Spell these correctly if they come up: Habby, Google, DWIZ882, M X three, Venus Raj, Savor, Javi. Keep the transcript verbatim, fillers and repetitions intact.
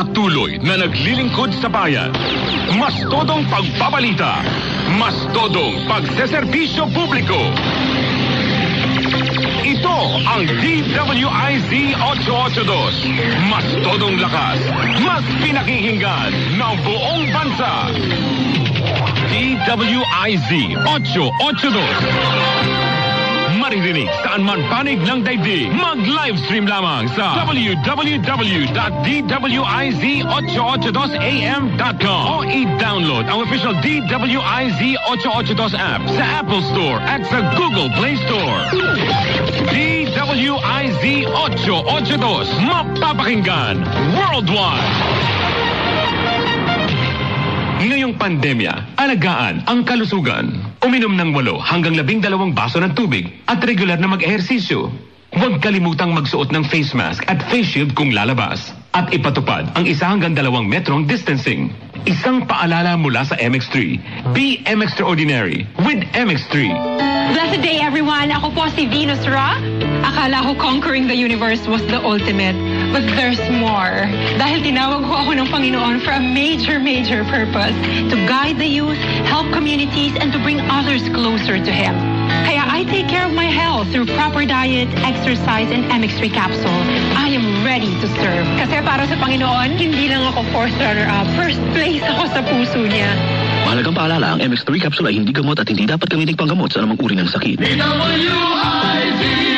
patuloy na naglilingkod sa bayan. Mas todong pagbabalita. Mas todong pagseserbisyo publiko. Ito ang D W I Z eight eight two. Mas todong lakas. Mas pinakikinggan ng buong bansa. D W I Z eight eight two. Maririnig saan man panig ng daigdig. Mag-livestream lamang sa w w w dot d w i z eight eight two a m dot com o i-download ang official D W I Z eight eight two app sa Apple Store at sa Google Play Store. D W I Z eight eight two, mapapakinggan worldwide. Ngayong pandemya, alagaan ang kalusugan. Uminom ng walo hanggang labing dalawang baso ng tubig at regular na mag-ehersisyo. Huwag kalimutang magsuot ng face mask at face shield kung lalabas. At ipatupad ang isa hanggang dalawang metrong distancing. Isang paalala mula sa M X three. Be M X Extraordinary with M X three. Blessed day everyone! Ako po si Venus Raj. Akala ko conquering the universe was the ultimate. But there's more. Dahil tinawag ko ako ng Panginoon for a major, major purpose. To guide the youth, help communities, and to bring others closer to Him. Kaya I take care of my health through proper diet, exercise, and M X three capsule. I am ready to serve. Kasi para sa Panginoon, hindi lang ako fourth runner-up. First place ako sa puso niya. Mahalagang paalala, ang M X three capsule ay hindi gamot at hindi dapat gamitin panggamot sa anumang uri ng sakit. D W I Z